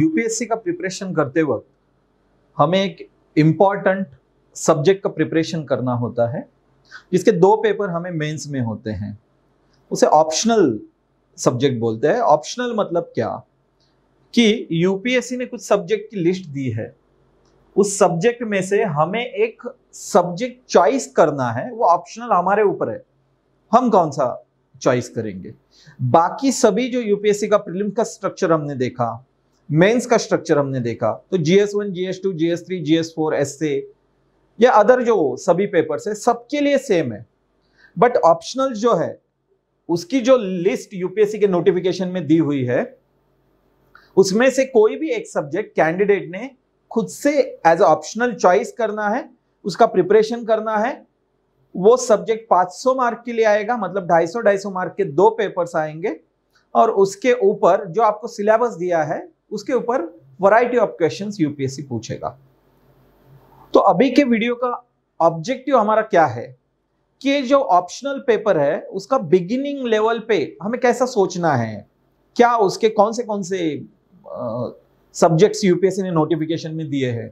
UPSC का preparation करते वक्त हमें एक इम्पॉर्टेंट सब्जेक्ट का प्रिपरेशन करना होता है, जिसके दो पेपर हमें मेंस में होते हैं। उसे ऑप्शनल सब्जेक्ट बोलते हैं। ऑप्शनल मतलब क्या कि यूपीएससी ने कुछ सब्जेक्ट की लिस्ट दी है, उस सब्जेक्ट में से हमें एक सब्जेक्ट चॉइस करना है। वो ऑप्शनल हमारे ऊपर है, हम कौन सा चॉइस करेंगे। बाकी सभी जो यूपीएससी का प्रीलिम्स का स्ट्रक्चर हमने देखा, मेंस का स्ट्रक्चर हमने देखा, तो GS1, GS2, GS3, GS4, S A या अदर जो सभी पेपर्स है सबके लिए सेम है। बट ऑप्शनल जो है उसकी जो लिस्ट यूपीएससी के नोटिफिकेशन में दी हुई है, उसमें से कोई भी एक सब्जेक्ट कैंडिडेट ने खुद से एज ऑप्शनल चॉइस करना है, उसका प्रिपरेशन करना है। वो सब्जेक्ट 500 मार्क के लिए आएगा, मतलब 250-250 मार्क के दो पेपर्स आएंगे, और उसके ऊपर जो आपको सिलेबस दिया है उसके ऊपर वैरायटी ऑफ क्वेश्चंस यूपीएससी पूछेगा। तो अभी के वीडियो का ऑब्जेक्टिव हमारा क्या है कि जो ऑप्शनल पेपर है उसका बिगिनिंग लेवल पे हमें कैसा सोचना है, क्या उसके कौन से सब्जेक्ट्स यूपीएससी ने नोटिफिकेशन में दिए हैं,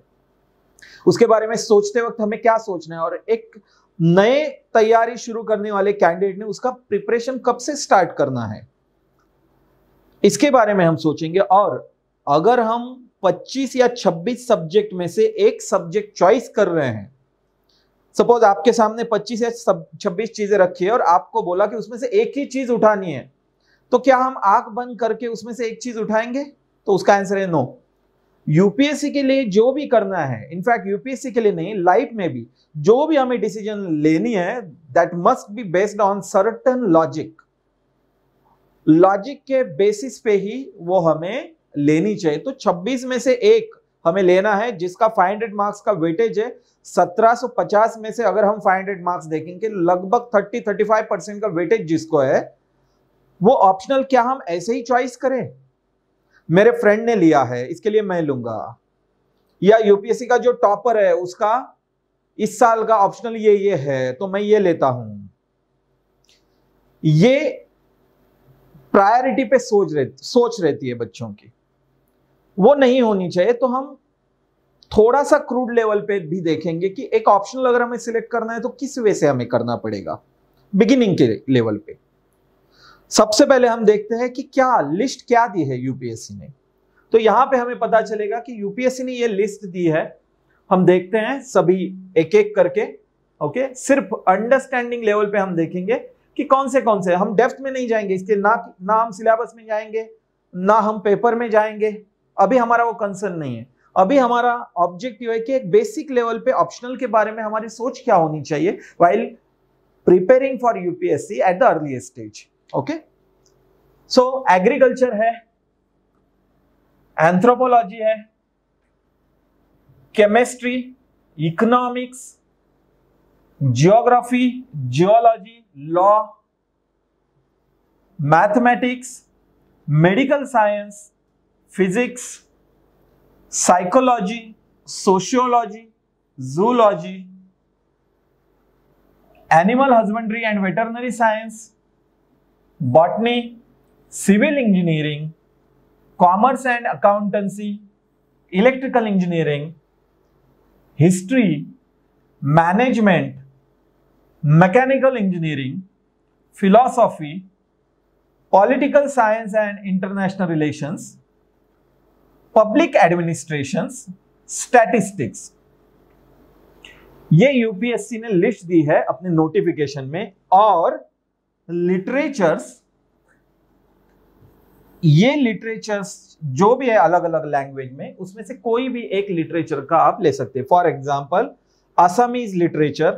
उसके बारे में सोचते वक्त हमें क्या सोचना है, और एक नए तैयारी शुरू करने वाले कैंडिडेट ने उसका प्रिपरेशन कब से स्टार्ट करना है, इसके बारे में हम सोचेंगे। और अगर हम 25 या 26 सब्जेक्ट में से एक सब्जेक्ट चॉइस कर रहे हैं, सपोज आपके सामने 25 या 26 चीजें रखी है और आपको बोला कि उसमें से एक ही चीज उठानी है, तो क्या हम आंख बंद करके उसमें से एक चीज उठाएंगे? तो उसका आंसर है नो। यूपीएससी के लिए जो भी करना है, इनफैक्ट यूपीएससी के लिए नहीं, लाइफ में भी जो भी हमें डिसीजन लेनी है, that must be based on certain logic. Logic के बेसिस पे ही वो हमें लेनी चाहिए। तो 26 में से एक हमें लेना है जिसका 500 मार्क्स का वेटेज है। 1750 में से अगर हम 500 मार्क्स देखेंगे, लगभग 30-35% का वेटेज जिसको है वो ऑप्शनल। क्या हम ऐसे ही चॉइस करें, मेरे फ्रेंड ने लिया है इसके लिए मैं लूंगा, या यूपीएससी का जो टॉपर है उसका इस साल का ऑप्शनल ये है तो मैं ये लेता हूं। ये प्रायोरिटी पे सोच रहती है बच्चों की, वो नहीं होनी चाहिए। तो हम थोड़ा सा क्रूड लेवल पे भी देखेंगे कि एक ऑप्शनल अगर हमें सिलेक्ट करना है तो किस वे से हमें करना पड़ेगा। बिगिनिंग के लेवल पे सबसे पहले हम देखते हैं कि क्या लिस्ट क्या दी है यूपीएससी ने। तो यहां पे हमें पता चलेगा कि यूपीएससी ने ये लिस्ट दी है। हम देखते हैं सभी एक एक करके, ओके। सिर्फ अंडरस्टैंडिंग लेवल पे हम देखेंगे कि कौन से हम डेप्थ में नहीं जाएंगे इसके, ना हम सिलेबस में जाएंगे, ना हम पेपर में जाएंगे। अभी हमारा वो कंसर्न नहीं है। अभी हमारा ऑब्जेक्टिव है कि एक बेसिक लेवल पे ऑप्शनल के बारे में हमारी सोच क्या होनी चाहिए while preparing for UPSC at the early stage, okay. So agriculture है, एंथ्रोपोलॉजी है, chemistry, economics, geography, geology, law, mathematics, medical science, physics, psychology, sociology, zoology, animal husbandry and veterinary science, botany, civil engineering, commerce and accountancy, electrical engineering, history, management, mechanical engineering, philosophy, political science and international relations, public administrations, statistics. ये UPSC ने list दी है अपने notification में। और literatures, ये literatures जो भी है अलग अलग लैंग्वेज में, उसमें से कोई भी एक लिटरेचर का आप ले सकते हैं। For example Assamese literature,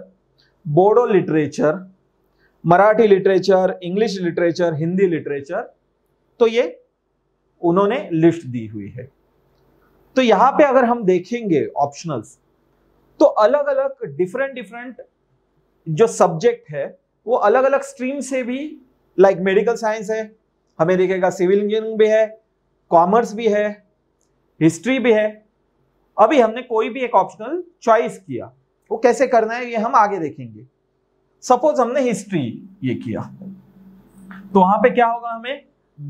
Bodo literature, Marathi literature, English literature, Hindi literature, तो ये उन्होंने लिस्ट दी हुई है। तो यहां पे अगर हम देखेंगे ऑप्शनल्स, तो अलग अलग डिफरेंट जो सब्जेक्ट है वो अलग अलग स्ट्रीम से भी, लाइक मेडिकल साइंस है हमें दिखेगा, सिविल इंजीनियरिंग भी है, कॉमर्स भी है, हिस्ट्री भी है। अभी हमने कोई भी एक ऑप्शनल चॉइस किया, वो कैसे करना है ये हम आगे देखेंगे। सपोज हमने हिस्ट्री ये किया, तो वहां पे क्या होगा, हमें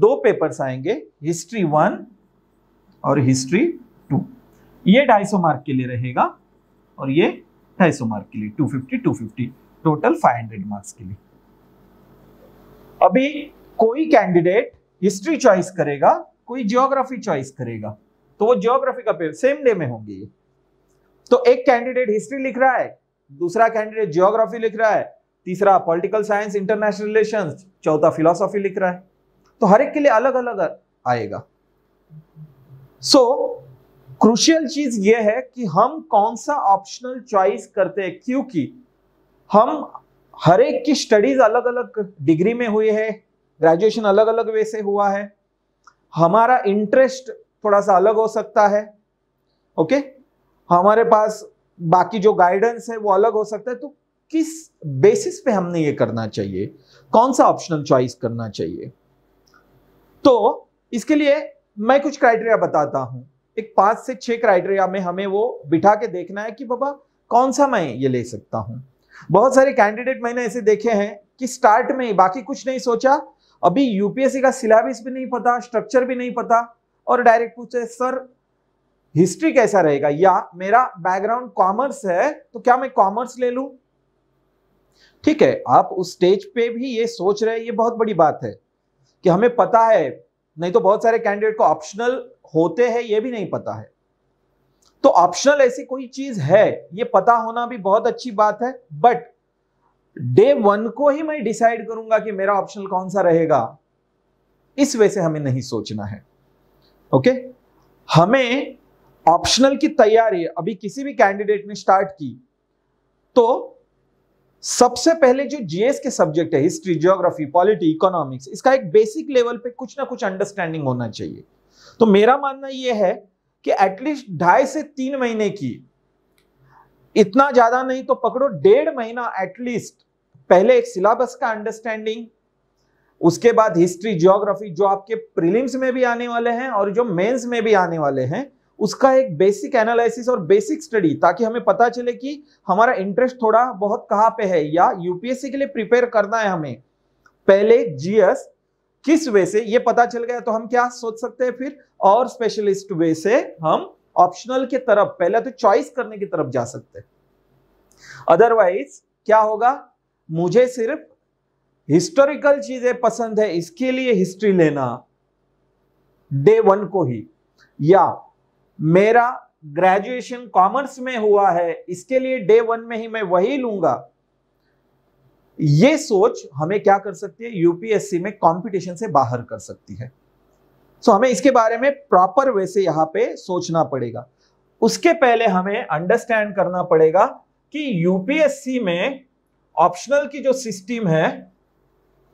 दो पेपर्स आएंगे, हिस्ट्री 1 और हिस्ट्री 2। ये 250 मार्क के लिए रहेगा और ये 250 मार्क के लिए 250 टोटल 500 मार्क्स के लिए। अभी कोई कैंडिडेट हिस्ट्री चॉइस करेगा, कोई ज्योग्राफी चॉइस करेगा, तो वो ज्योग्राफी का पेपर सेम डे में होंगे। तो एक कैंडिडेट हिस्ट्री लिख रहा है, दूसरा कैंडिडेट ज्योग्राफी लिख रहा है, तीसरा पॉलिटिकल साइंस इंटरनेशनल रिलेशंस, चौथा फिलोसॉफी लिख रहा है। तो हर एक के लिए अलग अलग आएगा। सो क्रूशियल चीज ये है कि हम कौन सा ऑप्शनल चॉइस करते हैं, क्योंकि हम हर एक की स्टडीज अलग अलग डिग्री में हुई है, ग्रेजुएशन अलग अलग वे से हुआ है, हमारा इंटरेस्ट थोड़ा सा अलग हो सकता है, ओके, हमारे पास बाकी जो गाइडेंस है वो अलग हो सकता है। तो किस बेसिस पे हमने ये करना चाहिए, कौन सा ऑप्शनल चॉइस करना चाहिए? तो इसके लिए मैं कुछ क्राइटेरिया बताता हूं। एक 5 से 6 क्राइटेरिया में हमें वो बिठा के देखना है कि बाबा कौन सा मैं ये ले सकता हूं। बहुत सारे कैंडिडेट मैंने ऐसे देखे हैं कि स्टार्ट में बाकी कुछ नहीं सोचा, अभी यूपीएससी का सिलेबस भी नहीं पता, स्ट्रक्चर भी नहीं पता, और डायरेक्ट पूछे सर हिस्ट्री कैसा रहेगा, या मेरा बैकग्राउंड कॉमर्स है तो क्या मैं कॉमर्स ले लूं? ठीक है, आप उस स्टेज पे भी ये सोच रहे हैं, ये बहुत बड़ी बात है कि हमें पता है, नहीं तो बहुत सारे कैंडिडेट को ऑप्शनल होते हैं ये भी नहीं पता है। तो ऑप्शनल ऐसी कोई चीज है ये पता होना भी बहुत अच्छी बात है, बट डे 1 को ही मैं डिसाइड करूंगा कि मेरा ऑप्शनल कौन सा रहेगा, इस वजह से हमें नहीं सोचना है। ओके, हमें ऑप्शनल की तैयारी अभी किसी भी कैंडिडेट ने स्टार्ट की तो सबसे पहले जो जीएस के सब्जेक्ट है, हिस्ट्री, ज्योग्राफी, पॉलिटी, इकोनॉमिक्स, इसका एक बेसिक लेवल पे कुछ ना कुछ अंडरस्टैंडिंग होना चाहिए। तो मेरा मानना यह है कि एटलीस्ट 2.5 से 3 महीने की, इतना ज्यादा नहीं तो पकड़ो 1.5 महीना एटलीस्ट, पहले एक सिलेबस का अंडरस्टैंडिंग, उसके बाद हिस्ट्री, ज्योग्राफी जो आपके प्रीलिम्स में भी आने वाले हैं और जो मेंस में भी आने वाले हैं, उसका एक बेसिक एनालिसिस और बेसिक स्टडी, ताकि हमें पता चले कि हमारा इंटरेस्ट थोड़ा बहुत कहाँ पे है, या यूपीएससी के लिए प्रिपेयर करना है हमें पहले जीएस किस वे से, ये पता चल गया तो हम क्या सोच सकते हैं फिर, और स्पेशलिस्ट वे से हम ऑप्शनल के तरफ, पहले तो चॉइस करने की तरफ जा सकते हैं। अदरवाइज क्या होगा, मुझे सिर्फ हिस्टोरिकल चीजें पसंद है इसके लिए हिस्ट्री लेना डे 1 को ही, या मेरा ग्रेजुएशन कॉमर्स में हुआ है इसके लिए डे 1 में ही मैं वही लूंगा, ये सोच हमें क्या कर सकती है, यूपीएससी में कंपटीशन से बाहर कर सकती है। सो हमें इसके बारे में प्रॉपर वे से यहाँ पे सोचना पड़ेगा। उसके पहले हमें अंडरस्टैंड करना पड़ेगा कि यूपीएससी में ऑप्शनल की जो सिस्टम है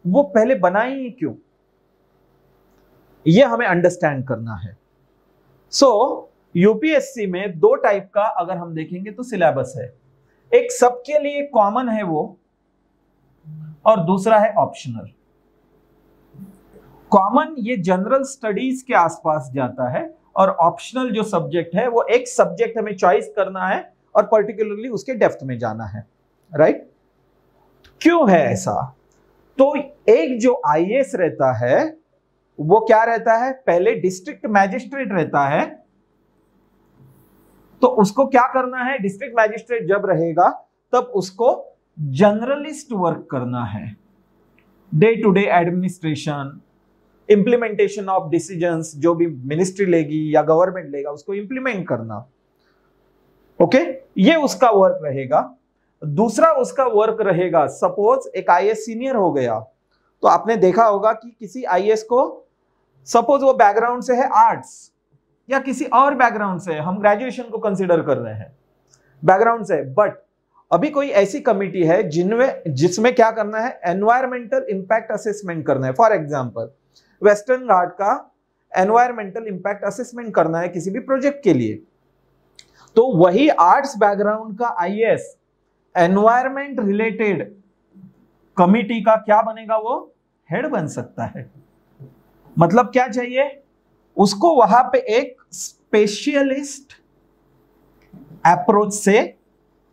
वो पहले बनाई ही क्यों, ये हमें अंडरस्टैंड करना है। सो यूपीएससी में 2 टाइप का अगर हम देखेंगे तो सिलेबस है, एक सबके लिए कॉमन है वो, और दूसरा है ऑप्शनल। कॉमन ये जनरल स्टडीज के आसपास जाता है, और ऑप्शनल जो सब्जेक्ट है वो एक सब्जेक्ट हमें चॉइस करना है और पर्टिकुलरली उसके डेप्थ में जाना है, राइट? क्यों है ऐसा? तो एक जो आईएएस रहता है वो क्या रहता है, पहले डिस्ट्रिक्ट मैजिस्ट्रेट रहता है, तो उसको क्या करना है, डिस्ट्रिक्ट मैजिस्ट्रेट जब रहेगा तब उसको जनरलिस्ट वर्क करना है, day to day administration, implementation of decisions, जो भी मिनिस्ट्री लेगी या गवर्नमेंट लेगा उसको इंप्लीमेंट करना, ओके, ये उसका वर्क रहेगा। दूसरा उसका वर्क रहेगा, सपोज एक आईएएस सीनियर हो गया तो आपने देखा होगा कि किसी आईएएस को, सपोज वो बैकग्राउंड से है आर्ट्स या किसी और बैकग्राउंड से है, हम ग्रेजुएशन को कंसीडर कर रहे हैं, बैकग्राउंड से, बट अभी कोई ऐसी कमिटी है जिसमें क्या करना है, एनवायरमेंटल इंपैक्ट असेसमेंट करना है। फॉर एग्जांपल वेस्टर्न घाट का एनवायरमेंटल इंपैक्ट असेसमेंट करना है किसी भी प्रोजेक्ट के लिए, तो वही आर्ट्स बैकग्राउंड का आईएएस एनवायरमेंट रिलेटेड कमिटी का क्या बनेगा, वो हेड बन सकता है। मतलब क्या चाहिए उसको, वहां पे एक स्पेशलिस्ट अप्रोच से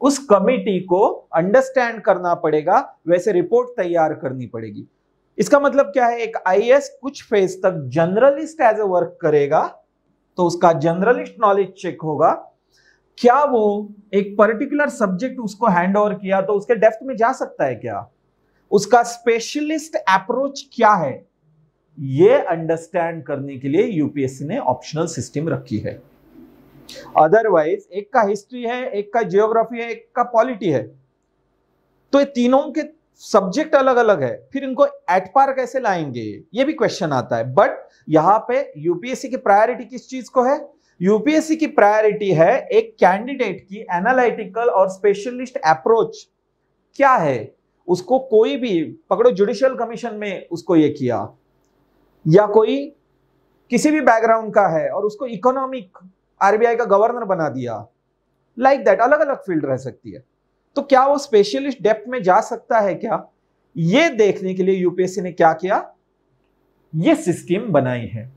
उस कमिटी को अंडरस्टैंड करना पड़ेगा, वैसे रिपोर्ट तैयार करनी पड़ेगी। इसका मतलब क्या है, एक आईएएस कुछ फेज तक जनरलिस्ट एज ए वर्क करेगा, तो उसका जनरलिस्ट नॉलेज चेक होगा, क्या वो एक पर्टिकुलर सब्जेक्ट उसको हैंड ओवर किया तो उसके डेप्थ में जा सकता है क्या, उसका स्पेशलिस्ट अप्रोच क्या है, ये अंडरस्टैंड करने के लिए यूपीएससी ने ऑप्शनल सिस्टम रखी है। अदरवाइज एक का हिस्ट्री है, एक का ज्योग्राफी है, एक का पॉलिटी है, तो ये तीनों के सब्जेक्ट अलग अलग है, फिर इनको एट पार कैसे लाएंगे, ये भी क्वेश्चन आता है। बट यहां पे यूपीएससी की प्रायोरिटी किस चीज को है, यूपीएससी की प्रायोरिटी है एक कैंडिडेट की एनालिटिकल और स्पेशलिस्ट अप्रोच क्या है, उसको कोई भी पकड़ो जुडिशियल कमीशन में उसको ये किया, या कोई किसी भी बैकग्राउंड का है और उसको इकोनॉमिक आरबीआई का गवर्नर बना दिया, लाइक दैट, अलग अलग फील्ड रह सकती है, तो क्या वो स्पेशलिस्ट डेप्थ में जा सकता है क्या, ये देखने के लिए यूपीएससी ने क्या किया, ये सिस्टम बनाई है।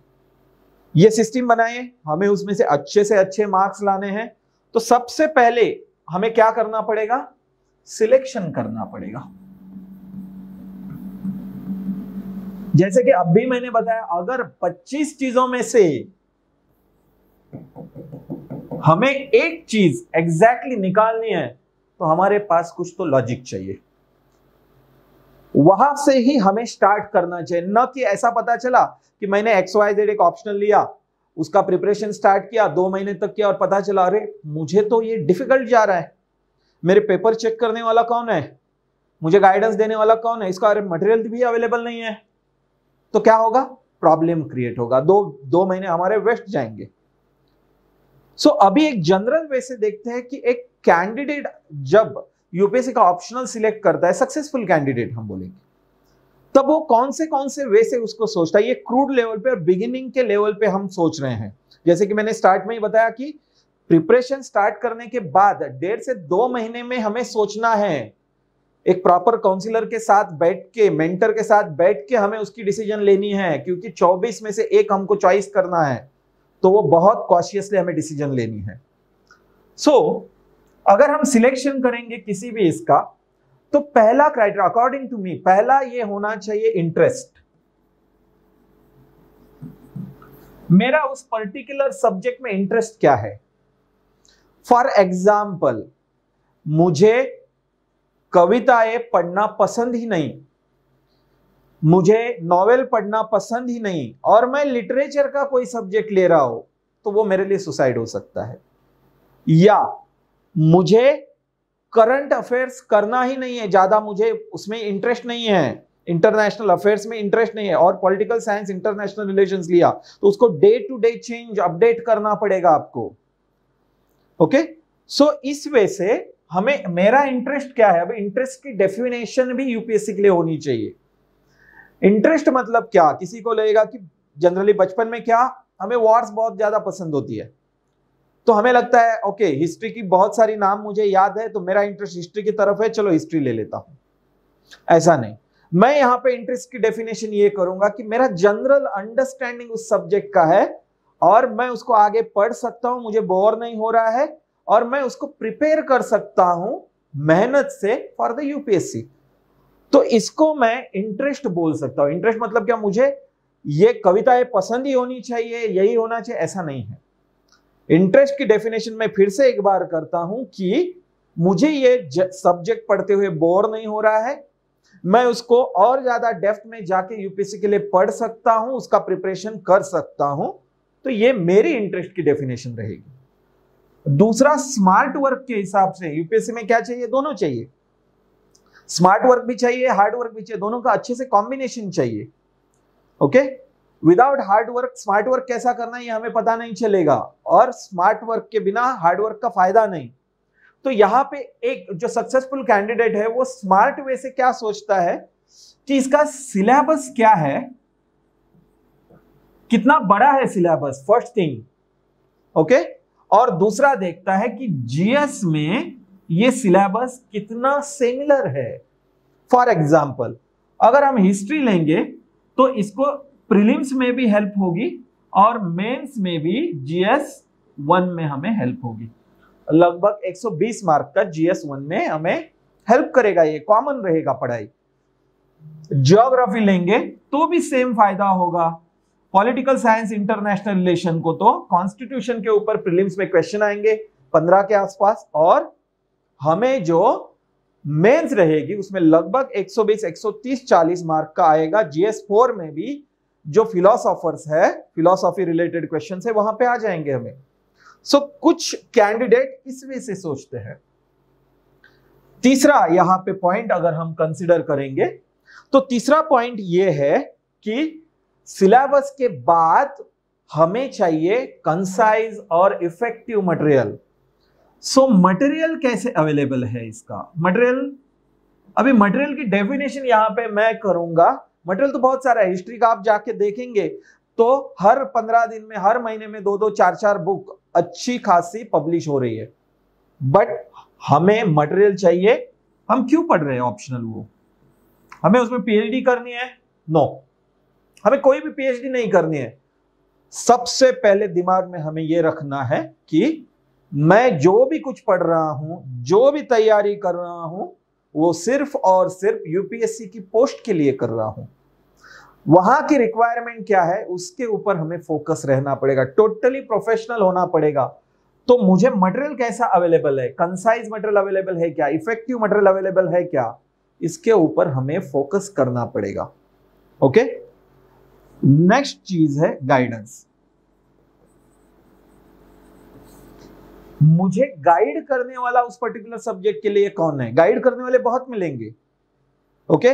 ये सिस्टम बनाए, हमें उसमें से अच्छे मार्क्स लाने हैं, तो सबसे पहले हमें क्या करना पड़ेगा, सिलेक्शन करना पड़ेगा। जैसे कि अब भी मैंने बताया, अगर 25 चीजों में से हमें एक चीज एग्जैक्टली निकालनी है तो हमारे पास कुछ तो लॉजिक चाहिए, वहां से ही हमें स्टार्ट करना चाहिए, न कि ऐसा पता चला कि मैंने XYZ एक ऑप्शनल लिया, उसका प्रिपरेशन स्टार्ट किया, 2 महीने तक किया और पता चला अरे मुझे तो ये डिफिकल्ट जा रहा है, मेरे पेपर चेक करने वाला कौन है, मुझे गाइडेंस देने वाला कौन है, इसका अरे मटेरियल भी अवेलेबल नहीं है, तो क्या होगा, प्रॉब्लम क्रिएट होगा, दो महीने हमारे वेस्ट जाएंगे। सो अभी एक जनरल वे से देखते हैं कि एक कैंडिडेट जब यूपीएससी का ऑप्शनल सिलेक्ट करता है, सक्सेसफुल कैंडिडेट हम बोलेंगे, तब वो कौन से वे से उसको सोचता है, ये क्रूड लेवल पे और बिगिनिंग के लेवल पे हम सोच रहे हैं। जैसे कि मैंने स्टार्ट में ही बताया कि प्रिपरेशन स्टार्ट करने के बाद 1.5 से 2 महीने में हमें सोचना है, एक प्रॉपर काउंसलर के साथ बैठ के, मेंटर के साथ बैठ के हमें उसकी डिसीजन लेनी है, क्योंकि 24 में से एक हमको चॉइस करना है, तो वो बहुत कॉशियसली हमें डिसीजन लेनी है। सो अगर हम सिलेक्शन करेंगे किसी भी इसका, तो पहला क्राइटेरिया अकॉर्डिंग टू मी, पहला ये होना चाहिए इंटरेस्ट, मेरा उस पर्टिकुलर सब्जेक्ट में इंटरेस्ट क्या है। फॉर एग्जाम्पल, मुझे कविताएं पढ़ना पसंद ही नहीं, मुझे नॉवेल पढ़ना पसंद ही नहीं और मैं लिटरेचर का कोई सब्जेक्ट ले रहा हूं, तो वो मेरे लिए सुसाइड हो सकता है। या मुझे करंट अफेयर्स करना ही नहीं है, ज्यादा मुझे उसमें इंटरेस्ट नहीं है, इंटरनेशनल अफेयर्स में इंटरेस्ट नहीं है और पॉलिटिकल साइंस इंटरनेशनल रिलेशंस लिया, तो उसको day to day change update करना पड़ेगा आपको। ओके, सो इस वे से हमें मेरा इंटरेस्ट क्या है, अब इंटरेस्ट की डेफिनेशन भी यूपीएससी के लिए होनी चाहिए। इंटरेस्ट मतलब क्या, किसी को लगेगा कि जनरली बचपन में क्या हमें वॉर्स बहुत ज्यादा पसंद होती है, तो हमें लगता है ओके हिस्ट्री की बहुत सारी नाम मुझे याद है, तो मेरा इंटरेस्ट हिस्ट्री की तरफ है, चलो हिस्ट्री ले लेता हूं। ऐसा नहीं, मैं यहाँ पे इंटरेस्ट की डेफिनेशन ये करूंगा कि मेरा जनरल अंडरस्टैंडिंग उस सब्जेक्ट का है और मैं उसको आगे पढ़ सकता हूँ, मुझे बोर नहीं हो रहा है और मैं उसको प्रिपेयर कर सकता हूं मेहनत से फॉर द यूपीएससी, तो इसको मैं इंटरेस्ट बोल सकता हूं। इंटरेस्ट मतलब क्या, मुझे ये कविताएं पसंद ही होनी चाहिए, यही होना चाहिए, ऐसा नहीं है। इंटरेस्ट की डेफिनेशन मैं फिर से एक बार करता हूं कि मुझे ये सब्जेक्ट पढ़ते हुए बोर नहीं हो रहा है, मैं उसको और ज्यादा डेप्थ में जाके यूपीएससी के लिए पढ़ सकता हूं, उसका प्रिपरेशन कर सकता हूं, तो ये मेरी इंटरेस्ट की डेफिनेशन रहेगी। दूसरा, स्मार्ट वर्क के हिसाब से यूपीएससी में क्या चाहिए, दोनों चाहिए, स्मार्ट वर्क भी चाहिए, हार्ड वर्क भी चाहिए, दोनों का अच्छे से कॉम्बिनेशन चाहिए। Okay, without hard work smart work कैसा करना है ये हमें पता नहीं चलेगा और स्मार्ट वर्क के बिना हार्ड वर्क का फायदा नहीं। तो यहाँ पे एक जो सक्सेसफुल कैंडिडेट है वो स्मार्ट वे से क्या सोचता है कि इसका सिलेबस क्या है, कितना बड़ा है सिलेबस, फर्स्ट थिंग। ओके, और दूसरा देखता है कि जीएस में ये सिलेबस कितना सिमिलर है। फॉर एग्जाम्पल, अगर हम हिस्ट्री लेंगे तो इसको प्रीलिम्स में भी हेल्प होगी और मेंस में भी GS 1 में हमें हेल्प होगी, लगभग 120 मार्क का GS 1 में हमें हेल्प करेगा, ये कॉमन रहेगा पढ़ाई। ज्योग्राफी लेंगे तो भी सेम फायदा होगा पॉलिटिकल साइंस इंटरनेशनल रिलेशन को तो कॉन्स्टिट्यूशन के ऊपर प्रीलिम्स में क्वेश्चन आएंगे 15 के आसपास, और हमें जो मेंस रहेगी उसमें लगभग 120 130 40 मार्क का आएगा। जीएस4 में भी जो फिलोसॉफर्स है, फिलोसॉफी रिलेटेड क्वेश्चन है, वहां पे आ जाएंगे हमें। सो कुछ कैंडिडेट इस वे से सोचते हैं। तीसरा यहां पे पॉइंट अगर हम कंसिडर करेंगे तो तीसरा पॉइंट ये है कि सिलेबस के बाद हमें चाहिए कंसाइज और इफेक्टिव मटेरियल। सो मटेरियल कैसे अवेलेबल है इसका, मटेरियल अभी मटेरियल की डेफिनेशन यहां पे मैं करूंगा। मटेरियल तो बहुत सारा है, हिस्ट्री का आप जाके देखेंगे तो हर 15 दिन में, हर महीने में दो दो चार चार बुक अच्छी खासी पब्लिश हो रही है, बट हमें मटेरियल चाहिए। हम क्यों पढ़ रहे हैं ऑप्शनल वो, हमें उसमें पीएचडी करनी है? नो, हमें कोई भी पीएचडी नहीं करनी है। सबसे पहले दिमाग में हमें यह रखना है कि मैं जो भी कुछ पढ़ रहा हूं, जो भी तैयारी कर रहा हूं, वो सिर्फ और सिर्फ यूपीएससी की पोस्ट के लिए कर रहा हूं। वहां की रिक्वायरमेंट क्या है उसके ऊपर हमें फोकस रहना पड़ेगा, टोटली प्रोफेशनल होना पड़ेगा। तो मुझे मटेरियल कैसा अवेलेबल है, कंसाइज मटेरियल अवेलेबल है क्या, इफेक्टिव मटेरियल अवेलेबल है क्या, इसके ऊपर हमें फोकस करना पड़ेगा। ओके, नेक्स्ट चीज है गाइडेंस। मुझे गाइड करने वाला उस पर्टिकुलर सब्जेक्ट के लिए कौन है? गाइड करने वाले बहुत मिलेंगे, ओके,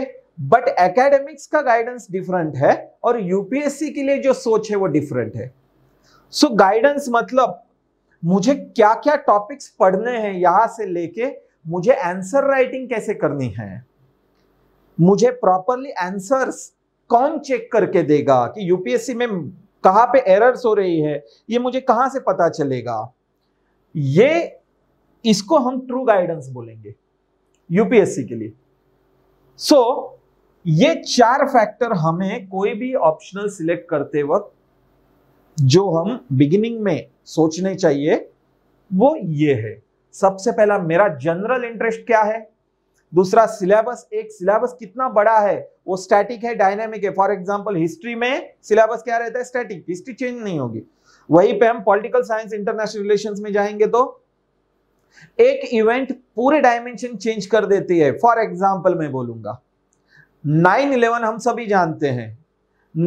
बट एकेडमिक्स का गाइडेंस डिफरेंट है और यूपीएससी के लिए जो सोच है वो डिफरेंट है। सो गाइडेंस मतलब मुझे क्या क्या टॉपिक्स पढ़ने हैं, यहां से लेके मुझे आंसर राइटिंग कैसे करनी है, मुझे प्रॉपरली आंसर्स कौन चेक करके देगा कि यूपीएससी में कहां पे एरर्स हो रही है, ये मुझे कहां से पता चलेगा। ये इसको हम ट्रू गाइडेंस बोलेंगे यूपीएससी के लिए। सो ये चार फैक्टर हमें कोई भी ऑप्शनल सिलेक्ट करते वक्त जो हम बिगिनिंग में सोचने चाहिए वो ये है। सबसे पहला मेरा जनरल इंटरेस्ट क्या है, दूसरा सिलेबस, एक सिलेबस कितना बड़ा है, वो स्टैटिक है डायनेमिक है। फॉर एग्जांपल हिस्ट्री में सिलेबस क्या रहता है, स्टैटिक, हिस्ट्री चेंज नहीं होगी। वहीं पे हम पॉलिटिकल साइंस इंटरनेशनल रिलेशंस में जाएंगे तो एक इवेंट पूरे डायमेंशन चेंज कर देती है। फॉर एग्जाम्पल मैं बोलूंगा 9/11 हम सभी जानते हैं,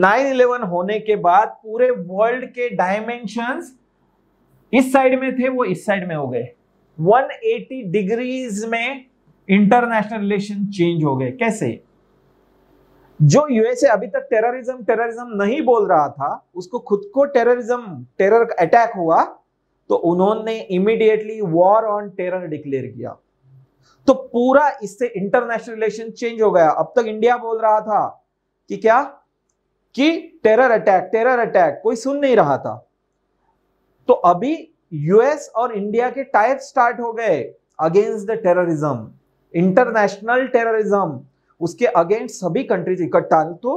9/11 होने के बाद पूरे वर्ल्ड के डायमेंशंस इस साइड में थे वो इस साइड में हो गए, 180 डिग्रीज में इंटरनेशनल रिलेशन चेंज हो गए। कैसे? जो यूएसए अभी तक टेररिज्म टेररिज्म नहीं बोल रहा था, उसको खुद को टेररिज्म टेरर अटैक हुआ तो उन्होंने immediately war on terror declare किया, तो पूरा इससे इंटरनेशनल रिलेशन चेंज हो गया। अब तक इंडिया बोल रहा था कि क्या कि टेरर अटैक कोई सुन नहीं रहा था, तो अभी यूएस और इंडिया के टाइप स्टार्ट हो गए against the terrorism, international terrorism, उसके अगेंस्ट सभी कंट्रीज इकट्ठा। तो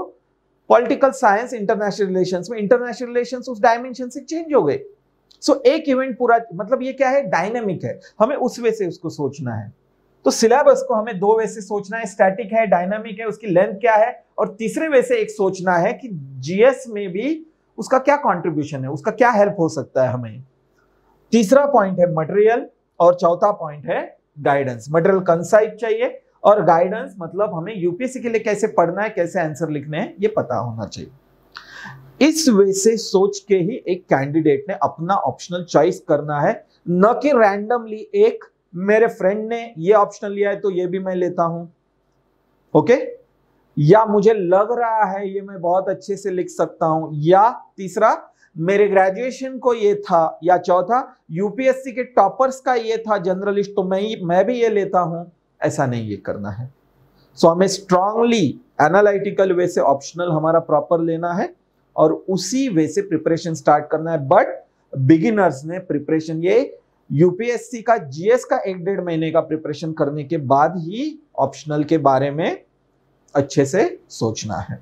पॉलिटिकल साइंस इंटरनेशनल रिलेशंस में इंटरनेशनल रिलेशंस उस डायमेंशन से चेंज हो गए। सो एक इवेंट पूरा, मतलब ये क्या है, डायनेमिक है, हमें उस वे से उसको सोचना है। तो सिलेबस को हमें दो वे से सोचना है, स्टैटिक है, डायनामिक है, उसकी लेंथ क्या है, और तीसरे वे से एक सोचना है कि जीएस में भी उसका क्या कॉन्ट्रीब्यूशन है, उसका क्या हेल्प हो सकता है हमें। तीसरा पॉइंट है मटेरियल और चौथा पॉइंट है गाइडेंस। मटेरियल कंसाइज चाहिए और गाइडेंस मतलब हमें यूपीएससी के लिए कैसे पढ़ना है, कैसे आंसर लिखने हैं, ये पता होना चाहिए। इस वे से सोच के ही एक कैंडिडेट ने अपना ऑप्शनल चॉइस करना है, न कि रैंडमली एक मेरे फ्रेंड ने ये ऑप्शनल लिया है तो ये भी मैं लेता हूं, ओके, या मुझे लग रहा है ये मैं बहुत अच्छे से लिख सकता हूं, या तीसरा मेरे ग्रेजुएशन को ये था, या चौथा यूपीएससी के टॉपर्स का ये था जनरलिस्ट तो मैं भी ये लेता हूं। ऐसा नहीं ये करना है। सो हमें स्ट्रांगली एनालिटिकल वे से ऑप्शनल हमारा प्रॉपर लेना है और उसी वे से प्रिपरेशन स्टार्ट करना है। बट बिगिनर्स ने प्रिपरेशन ये यूपीएससी का जीएस का 1-1.5 महीने का प्रिपरेशन करने के बाद ही ऑप्शनल के बारे में अच्छे से सोचना है,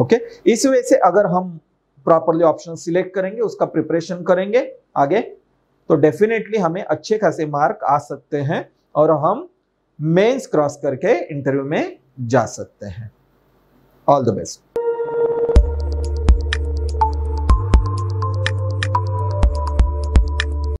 ओके। इस वे से अगर हम प्रॉपरली ऑप्शन सिलेक्ट करेंगे, उसका प्रिपरेशन करेंगे आगे, तो डेफिनेटली हमें अच्छे खासे मार्क आ सकते हैं और हम मेंस क्रॉस करके इंटरव्यू में जा सकते हैं। All the best.